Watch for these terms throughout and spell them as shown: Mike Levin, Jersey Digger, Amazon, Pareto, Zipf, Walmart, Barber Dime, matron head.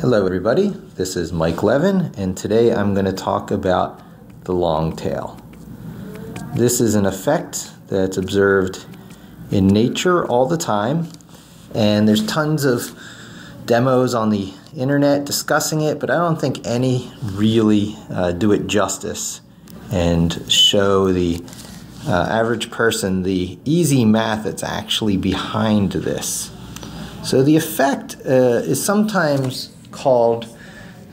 Hello everybody, this is Mike Levin, and today I'm going to talk about the long tail. This is an effect that's observed in nature all the time, and there's tons of demos on the internet discussing it, but I don't think any really do it justice and show the average person the easy math that's actually behind this. So the effect is sometimes called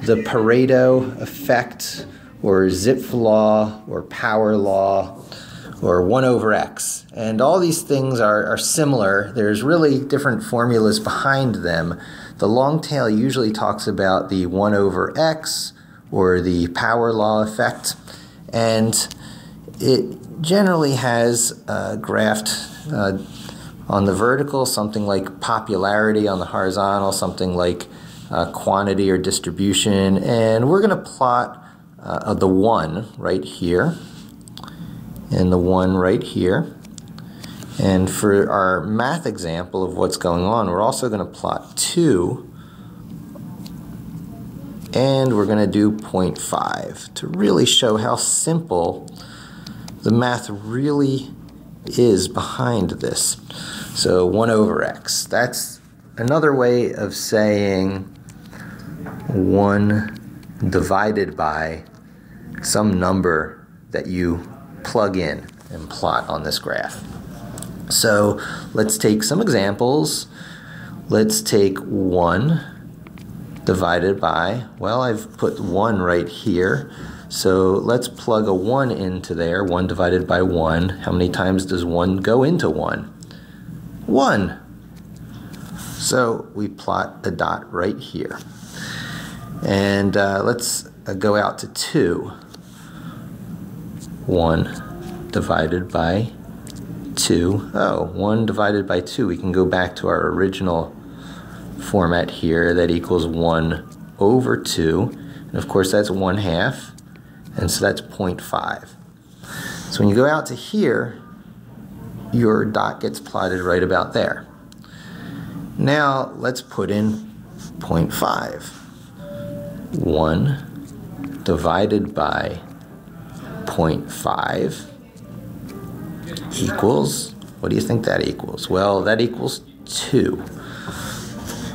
the Pareto effect, or Zipf law, or power law, or 1/x. And all these things are similar. There's really different formulas behind them. The long tail usually talks about the 1/x, or the power law effect, and it generally has a graphed on the vertical, something like popularity, on the horizontal, something like quantity or distribution, and we're going to plot the 1 right here and the 1 right here. And for our math example of what's going on, we're also going to plot 2, and we're going to do 0.5 to really show how simple the math really is behind this. So 1/x, that's another way of saying 1 divided by some number that you plug in and plot on this graph. So let's take some examples. Let's take 1 divided by, well, I've put 1 right here, so let's plug a 1 into there. 1 divided by 1, how many times does 1 go into 1? 1! So we plot the dot right here. And let's go out to 2. 1 divided by 2. Oh, 1 divided by 2. We can go back to our original format here. That equals 1/2. And of course, that's 1/2. And so that's 0.5. So when you go out to here, your dot gets plotted right about there. Now let's put in 0.5. 1 divided by 0.5 equals, what do you think that equals? Well, that equals 2.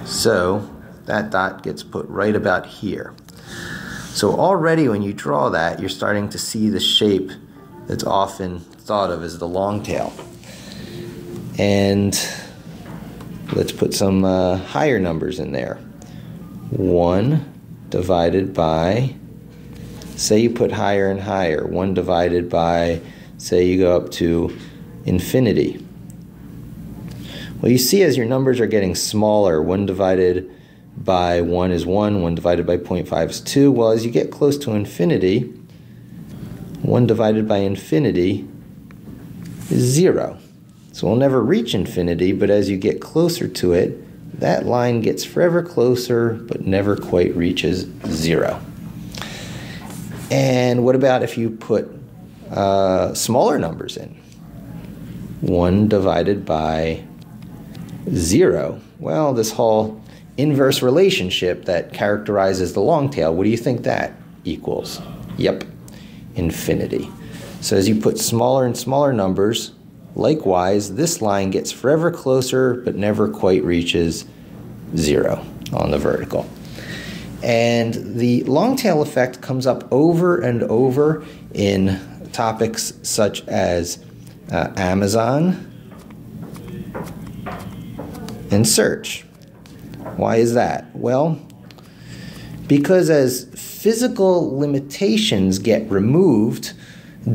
So that dot gets put right about here. So already when you draw that, you're starting to see the shape that's often thought of as the long tail. And let's put some higher numbers in there. 1 divided by, say you put higher and higher, 1 divided by, say you go up to infinity. Well, you see as your numbers are getting smaller, 1 divided by 1 is 1, 1 divided by 0.5 is 2. Well, as you get close to infinity, 1 divided by infinity is 0. So we'll never reach infinity, but as you get closer to it, that line gets forever closer, but never quite reaches 0. And what about if you put smaller numbers in? 1 divided by 0. Well, this whole inverse relationship that characterizes the long tail, what do you think that equals? Yep, infinity. So as you put smaller and smaller numbers, likewise, this line gets forever closer but never quite reaches 0 on the vertical. And the long tail effect comes up over and over in topics such as Amazon and search. Why is that? Well, because as physical limitations get removed,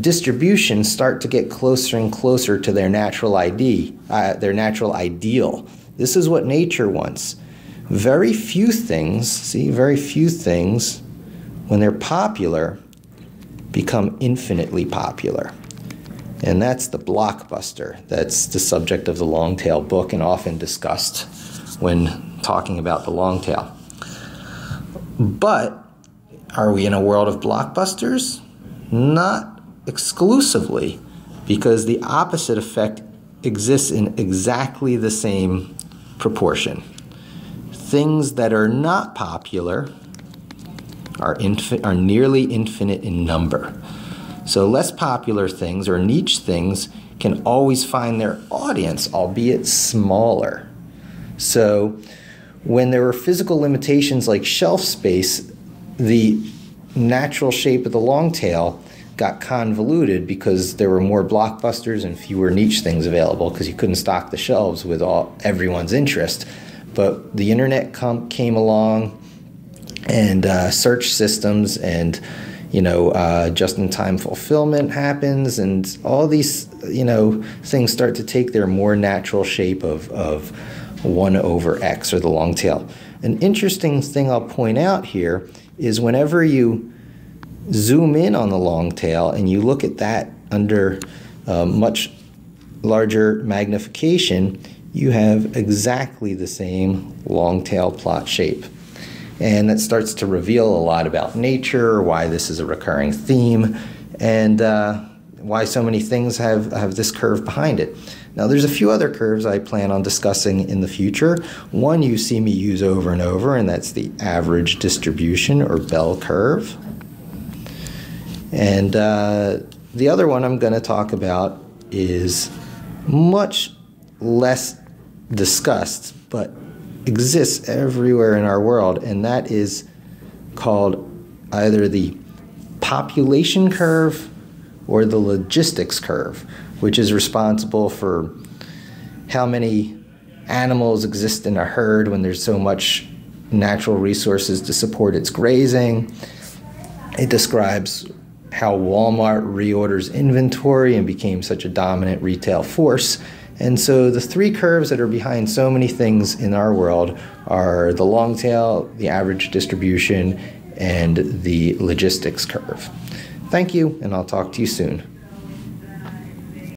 distributions start to get closer and closer to their natural ideal. This is what nature wants. Very few things, see, very few things, when they're popular, become infinitely popular. And that's the blockbuster. That's the subject of the long tail book and often discussed when talking about the long tail. But are we in a world of blockbusters? Not exclusively, because the opposite effect exists in exactly the same proportion. things that are not popular are nearly infinite in number. So less popular things or niche things can always find their audience, albeit smaller. So when there were physical limitations like shelf space, the natural shape of the long tail got convoluted because there were more blockbusters and fewer niche things available because you couldn't stock the shelves with everyone's interest. But the internet came along, and search systems, and just-in-time fulfillment happens, and all these things start to take their more natural shape of 1 over x, or the long tail. An interesting thing I'll point out here is whenever you zoom in on the long tail and you look at that under much larger magnification, you have exactly the same long tail plot shape. And that starts to reveal a lot about nature, why this is a recurring theme, and why so many things have this curve behind it. Now, there's a few other curves I plan on discussing in the future. One you see me use over and over, and that's the average distribution, or bell curve. And the other one I'm going to talk about is much less discussed, but exists everywhere in our world, and that is called either the population curve or the logistics curve, which is responsible for how many animals exist in a herd when there's so much natural resources to support its grazing. It describes how Walmart reorders inventory and became such a dominant retail force. And so the three curves that are behind so many things in our world are the long tail, the average distribution, and the logistics curve. Thank you, and I'll talk to you soon.